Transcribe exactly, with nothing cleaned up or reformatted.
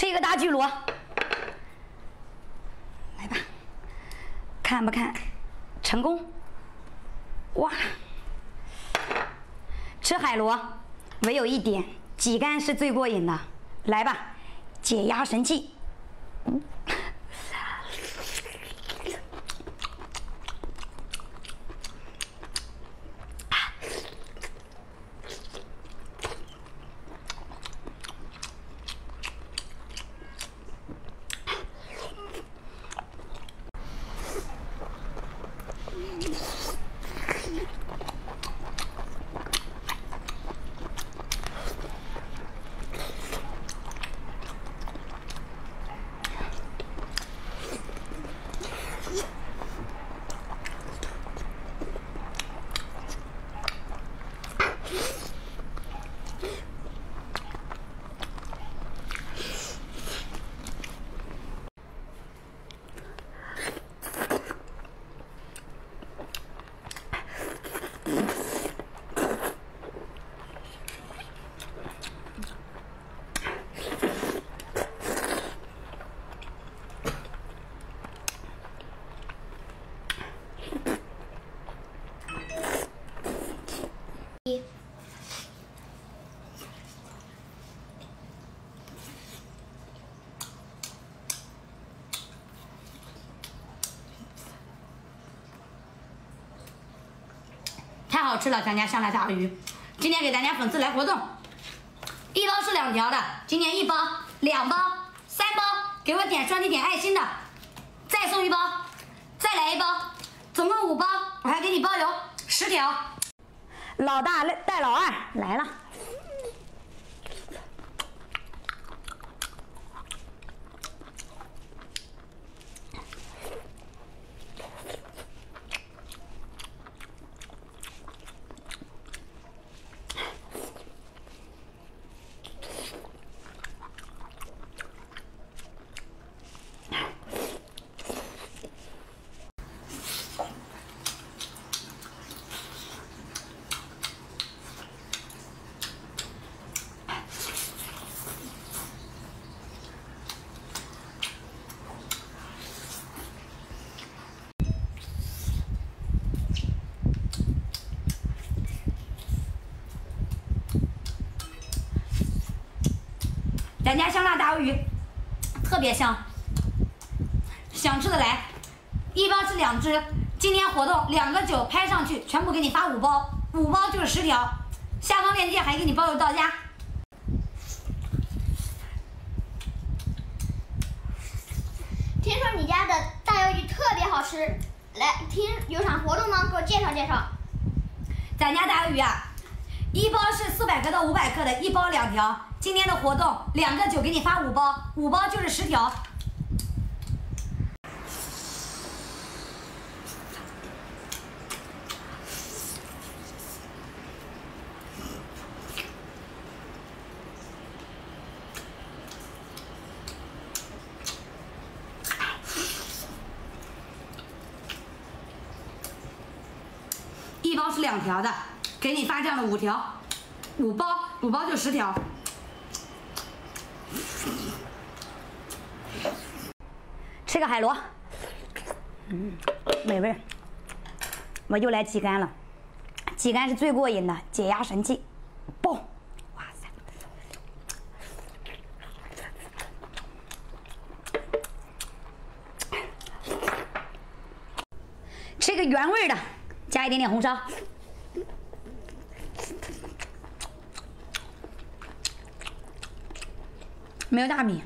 吃一个大巨螺，来吧，看不看？成功！哇，吃海螺，唯有一点，挤干是最过瘾的。来吧，解压神器。嗯 太好吃了，咱家上来大鱼。今天给咱家粉丝来活动，一包是两条的，今天一包、两包、三包，给我点双击点爱心的，再送一包，再来一包，总共五包，我还给你包邮，十条。老大带老二来了。 咱家香辣大鱿鱼特别香，想吃的来，一包吃两只。今天活动两个九拍上去，全部给你发五包，五包就是十条。下方链接还给你包邮到家。 听说你家的大鱿鱼特别好吃，来听有啥活动吗？给我介绍介绍。咱家大鱿鱼啊，一包是四百克到五百克的，一包两条。今天的活动两个九给你发五包，五包就是十条。包是两条的，给你发这样的五条，五包五包就十条。吃个海螺，嗯，美味。我又来挤干了，挤干是最过瘾的解压神器，嘣！哇塞！吃个原味的。 加一点点红烧，没有大米。